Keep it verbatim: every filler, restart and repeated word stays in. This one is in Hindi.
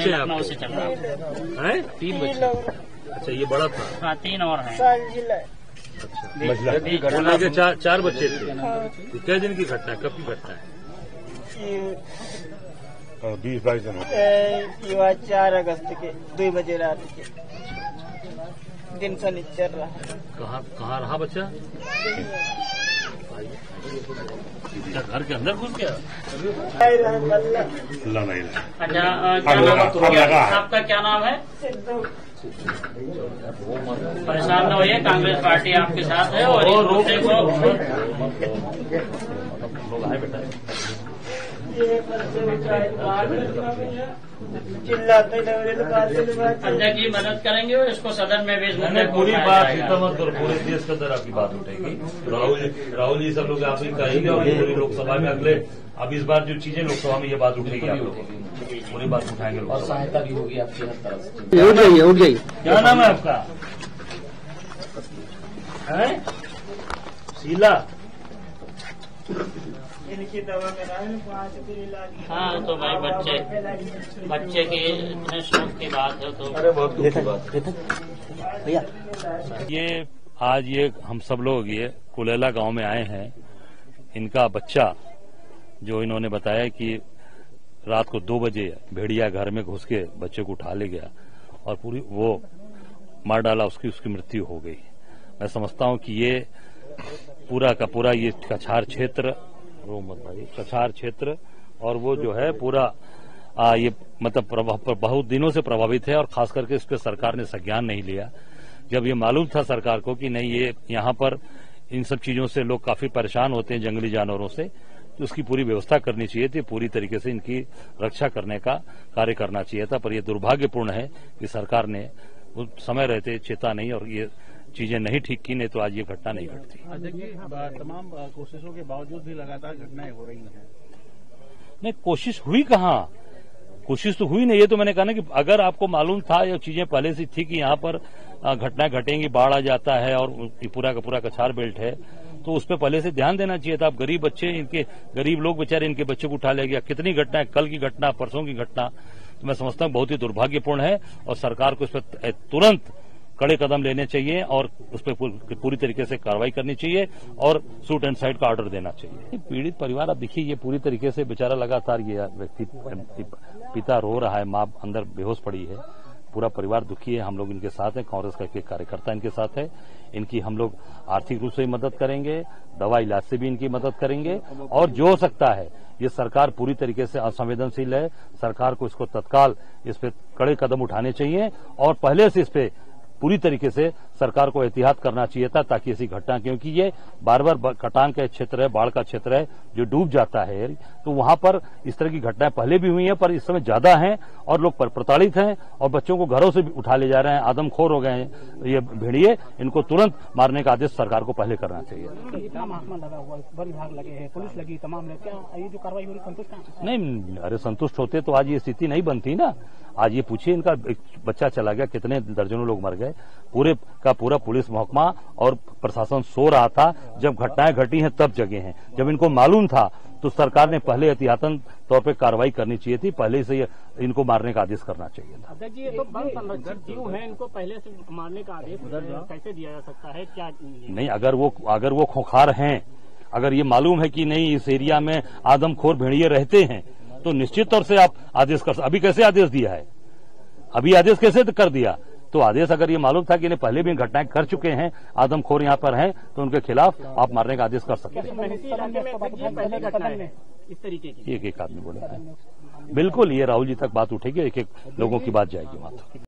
लखनऊ से चल रहा है। तीन बच्चे, अच्छा ये बड़ा था। हाँ तीन और हैं। अच्छा के चार चार बच्चे थे। क्या दिन की घटना है, कब की घटना है? बीस बाईस दिन ये चार अगस्त के दो बजे रात के दिन से निचल रहा है। कहाँ कहाँ रहा बच्चा? घर के अंदर घुस गया। आपका क्या नाम है? परेशान न होइए, कांग्रेस पार्टी आपके साथ है। और इस मुद्दे को अंजा की मदद करेंगे और इसको सदन में भेज देंगे। पूरी बात मत करो, पूरे देश के अंदर आपकी बात उठेगी। राहुल राहुल जी सब लोग आपसे कहेंगे और पूरी लोकसभा में अगले अब इस बार जो चीजें लोकसभा में ये बात उठेगी, आप लोग पूरी बात उठाएंगे और सहायता भी होगी आपकी हर तरफ से। उठ जाइए उठ जाइए। क्या नाम है आपका? है शीला। इनकी दवा कराएं। हाँ तो भाई बच्चे बच्चे के इतने शौक की बात है तो अरे बहुत दुख की बात है भैया। ये आज ये हम सब लोग ये कुलेला गांव में आए हैं। इनका बच्चा जो इन्होंने बताया कि रात को दो बजे भेड़िया घर में घुस के बच्चे को उठा ले गया और पूरी वो मार डाला, उसकी उसकी मृत्यु हो गई। मैं समझता हूं कि ये पूरा का पूरा ये कछार क्षेत्र वो मतलब कछार क्षेत्र और वो जो है पूरा आ, ये मतलब बहुत दिनों से प्रभावित है और खास करके इस पर सरकार ने संज्ञान नहीं लिया। जब ये मालूम था सरकार को कि नहीं ये यहाँ पर इन सब चीजों से लोग काफी परेशान होते हैं, जंगली जानवरों से, तो उसकी पूरी व्यवस्था करनी चाहिए थी, पूरी तरीके से इनकी रक्षा करने का कार्य करना चाहिए था। पर यह दुर्भाग्यपूर्ण है कि सरकार ने समय रहते चेता नहीं और ये चीजें नहीं ठीक की, नहीं तो आज ये घटना नहीं घटती। तमाम कोशिशों के बावजूद भी लगातार घटनाएं हो रही हैं। नहीं कोशिश हुई कहाँ, कोशिश तो हुई नहीं। ये तो मैंने कहा ना कि अगर आपको मालूम था या चीजें पहले से थी कि यहाँ पर घटना घटेंगी, बाढ़ आ जाता है और पूरा का पूरा कछार बेल्ट है, तो उस पर पहले से ध्यान देना चाहिए था। आप गरीब बच्चे इनके गरीब लोग बेचारे इनके बच्चों को उठा ले गया। कितनी घटनाएं, कल की घटना, परसों की घटना, तो मैं समझता हूँ बहुत ही दुर्भाग्यपूर्ण है और सरकार को इस पर तुरंत कड़े कदम लेने चाहिए और उस पर पूरी तरीके से कार्रवाई करनी चाहिए और सूट एंड साइड का ऑर्डर देना चाहिए। पीड़ित परिवार, अब देखिए ये पूरी तरीके से बेचारा लगातार ये व्यक्ति पिता रो रहा है, मां अंदर बेहोश पड़ी है, पूरा परिवार दुखी है। हम लोग इनके साथ हैं, कांग्रेस का एक कार्यकर्ता इनके साथ है। इनकी हम लोग आर्थिक रूप से भी मदद करेंगे, दवा इलाज से भी इनकी मदद करेंगे और जो हो सकता है। ये सरकार पूरी तरीके से असंवेदनशील है, सरकार को इसको तत्काल इस पर कड़े कदम उठाने चाहिए और पहले से इस पर पूरी तरीके से सरकार को एहतियात करना चाहिए था ताकि ऐसी घटना, क्योंकि ये बार बार कटान का क्षेत्र है, बाढ़ का क्षेत्र है जो डूब जाता है, तो वहां पर इस तरह की घटनाएं पहले भी हुई हैं पर इस समय ज्यादा हैं और लोग प्रताड़ित हैं और बच्चों को घरों से उठा ले जा रहे हैं, आदमखोर हो गए हैं ये भेड़िए। इनको तुरंत मारने का आदेश सरकार को पहले करना चाहिए। नहीं अरे संतुष्ट होते तो आज ये स्थिति नहीं बनती ना। आज ये पूछिए इनका बच्चा चला गया, कितने दर्जनों लोग मर गए, पूरे का पूरा पुलिस महकमा और प्रशासन सो रहा था। जब घटनाएं घटी हैं तब जगे हैं, जब इनको मालूम था तो सरकार ने पहले एहतियातन तौर पे कार्रवाई करनी चाहिए थी, पहले से इनको मारने का आदेश करना चाहिए था। अध्यक्ष जी ये तो वन संरक्षित जीव है, इनको पहले से मारने का आदेश कैसे दिया जा सकता है? क्या नहीं, अगर वो अगर वो खोखार हैं, अगर ये मालूम है कि नहीं इस एरिया में आदमखोर भेड़िए रहते हैं तो निश्चित तौर से आप आदेश कर, अभी कैसे आदेश दिया है, अभी आदेश कैसे कर दिया? तो आदेश अगर ये मालूम था कि इन्हें पहले भी घटनाएं कर चुके हैं, आदमखोर यहाँ पर हैं, तो उनके खिलाफ आप मारने का आदेश कर सकते हैं। एक एक आदमी बोले बिल्कुल, ये राहुल जी तक बात उठेगी, एक एक लोगों की बात जाएगी वहां।